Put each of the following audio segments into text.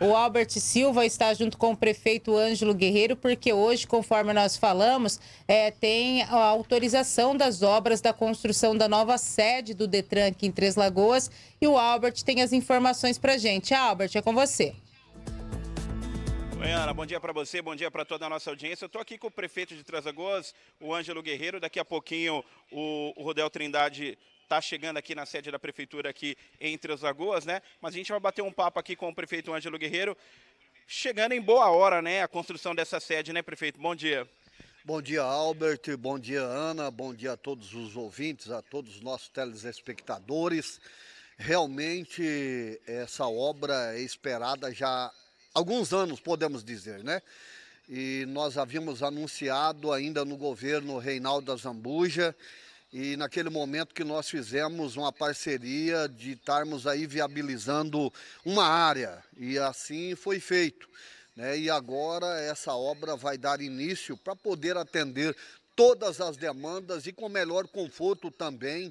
O Albert Silva está junto com o prefeito Ângelo Guerreiro, porque hoje, conforme nós falamos, tem a autorização das obras da construção da nova sede do DETRAN aqui em Três Lagoas. E o Albert tem as informações para a gente. Albert, é com você. Oi, Ana, bom dia para você, bom dia para toda a nossa audiência. Eu estou aqui com o prefeito de Três Lagoas, o Ângelo Guerreiro. Daqui a pouquinho o Rodel Trindade está chegando aqui na sede da prefeitura aqui em Três Lagoas, né? Mas a gente vai bater um papo aqui com o prefeito Ângelo Guerreiro. Chegando em boa hora, né, a construção dessa sede, né, prefeito? Bom dia. Bom dia, Albert. Bom dia, Ana. Bom dia a todos os ouvintes, a todos os nossos telespectadores. Realmente, essa obra é esperada já alguns anos, podemos dizer, né? E nós havíamos anunciado ainda no governo Reinaldo Azambuja, e naquele momento que nós fizemos uma parceria de estarmos aí viabilizando uma área, e assim foi feito, né? E agora essa obra vai dar início para poder atender todas as demandas e com melhor conforto também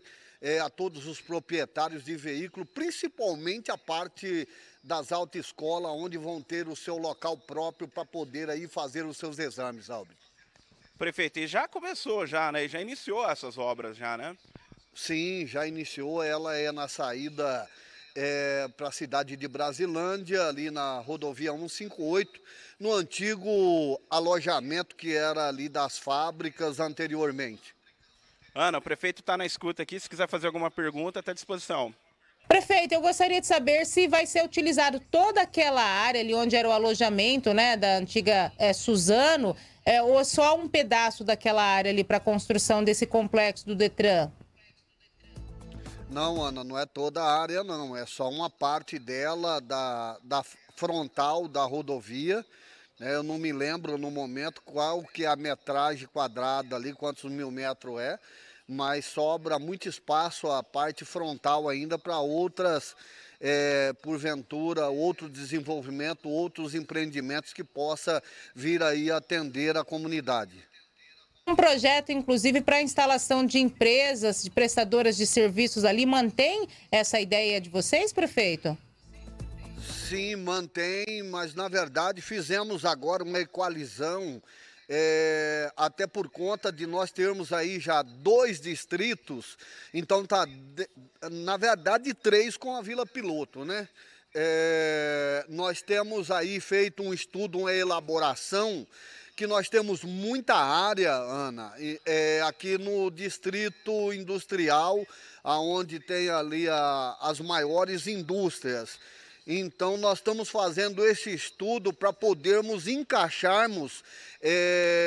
a todos os proprietários de veículo, principalmente a parte das autoescolas, onde vão ter o seu local próprio para poder aí fazer os seus exames, Albert. Prefeito, e já começou, né? Já iniciou essas obras, né? Sim, já iniciou. Ela é na saída para a cidade de Brasilândia, ali na rodovia 158, no antigo alojamento que era ali das fábricas anteriormente. Ana, o prefeito está na escuta aqui, se quiser fazer alguma pergunta, está à disposição. Prefeito, eu gostaria de saber se vai ser utilizado toda aquela área ali onde era o alojamento, né, da antiga Suzano, ou só um pedaço daquela área ali para a construção desse complexo do DETRAN? Não, Ana, não é toda a área, não. É só uma parte dela, da frontal da rodovia. Eu não me lembro no momento qual que é a metragem quadrada ali, quantos mil metros é, mas sobra muito espaço a parte frontal ainda para outras, porventura, outro desenvolvimento, outros empreendimentos que possa vir aí atender a comunidade. Um projeto, inclusive, para a instalação de empresas, de prestadoras de serviços ali, mantém essa ideia de vocês, prefeito? Sim, mantém, mas na verdade fizemos agora uma equalização, até por conta de nós termos aí já 2 distritos, então tá, na verdade 3 com a Vila Piloto, né? Nós temos aí feito um estudo, uma elaboração, que nós temos muita área, Ana, aqui no Distrito Industrial, onde tem ali as maiores indústrias. Então, nós estamos fazendo esse estudo para podermos encaixarmos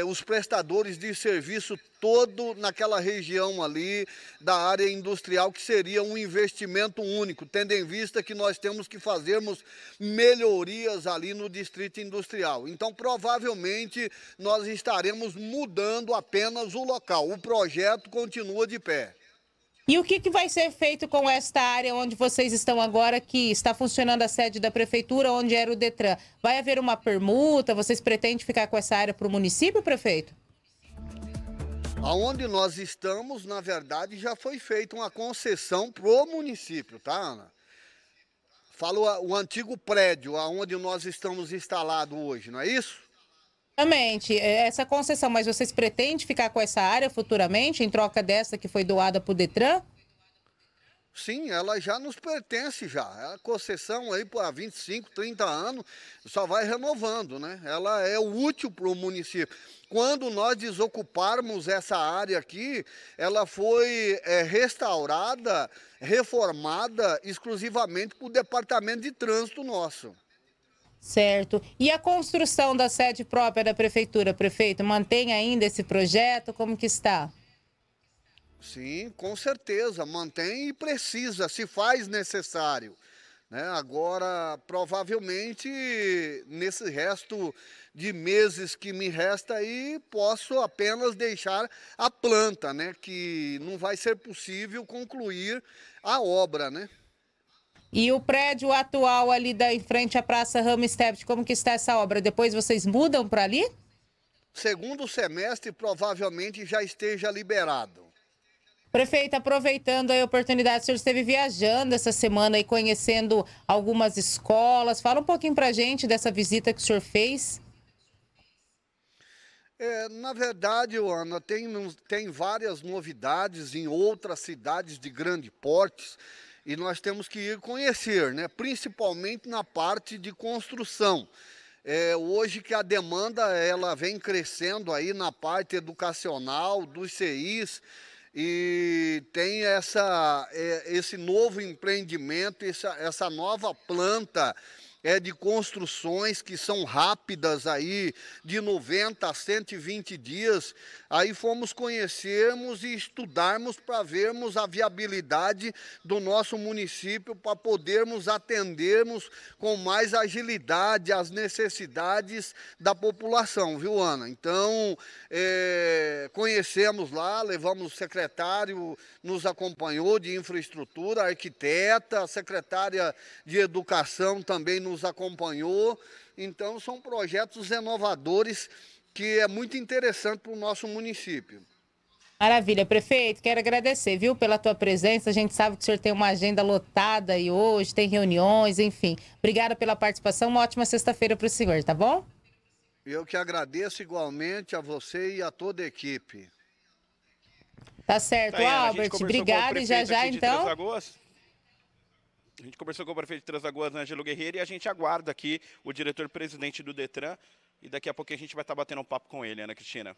os prestadores de serviço todo naquela região ali da área industrial, que seria um investimento único, tendo em vista que nós temos que fazermos melhorias ali no Distrito Industrial. Então, provavelmente, nós estaremos mudando apenas o local. O projeto continua de pé. E o que vai ser feito com esta área onde vocês estão agora, que está funcionando a sede da prefeitura, onde era o DETRAN? Vai haver uma permuta? Vocês pretendem ficar com essa área para o município, prefeito? Aonde nós estamos, na verdade, já foi feita uma concessão para o município, tá, Ana? Falo o antigo prédio, aonde nós estamos instalados hoje, não é isso? Exatamente, essa concessão, mas vocês pretendem ficar com essa área futuramente, em troca dessa que foi doada para o DETRAN? Sim, ela já nos pertence já, a concessão aí por 25, 30 anos, só vai renovando, né? Ela é útil para o município. Quando nós desocuparmos essa área aqui, ela foi restaurada, reformada exclusivamente para o departamento de trânsito nosso. Certo. E a construção da sede própria da prefeitura, prefeito, mantém ainda esse projeto? Como que está? Sim, com certeza, mantém e precisa, se faz necessário, né? Agora, provavelmente, nesse resto de meses que me resta aí, posso apenas deixar a planta, né? Que não vai ser possível concluir a obra, né? E o prédio atual ali em frente à Praça Ramstein, como que está essa obra? Depois vocês mudam para ali? Segundo semestre, provavelmente já esteja liberado. Prefeita, aproveitando a oportunidade, o senhor esteve viajando essa semana e conhecendo algumas escolas. Fala um pouquinho para a gente dessa visita que o senhor fez. Na verdade, Ana, tem várias novidades em outras cidades de grande porte e nós temos que ir conhecer, né? Principalmente na parte de construção. Hoje que a demanda ela vem crescendo aí na parte educacional, dos CIs, e tem esse novo empreendimento, essa nova planta de construções que são rápidas aí, de 90 a 120 dias. Aí fomos conhecermos e estudarmos para vermos a viabilidade do nosso município para podermos atendermos com mais agilidade as necessidades da população, viu, Ana? Então, conhecemos lá, levamos o secretário, nos acompanhou, de infraestrutura, a arquiteta, a secretária de educação também nos acompanhou. Então são projetos inovadores que é muito interessante para o nosso município. Maravilha, prefeito, quero agradecer, viu, pela tua presença. A gente sabe que o senhor tem uma agenda lotada e hoje tem reuniões, enfim. Obrigada pela participação, uma ótima sexta-feira para o senhor, tá bom? Eu que agradeço igualmente a você e a toda a equipe. Tá certo, tá aí, Albert, obrigado e já então... A gente conversou com o prefeito de Três Lagoas, Ângelo Guerreiro, e a gente aguarda aqui o diretor-presidente do DETRAN, e daqui a pouco a gente vai estar batendo um papo com ele, Ana Cristina.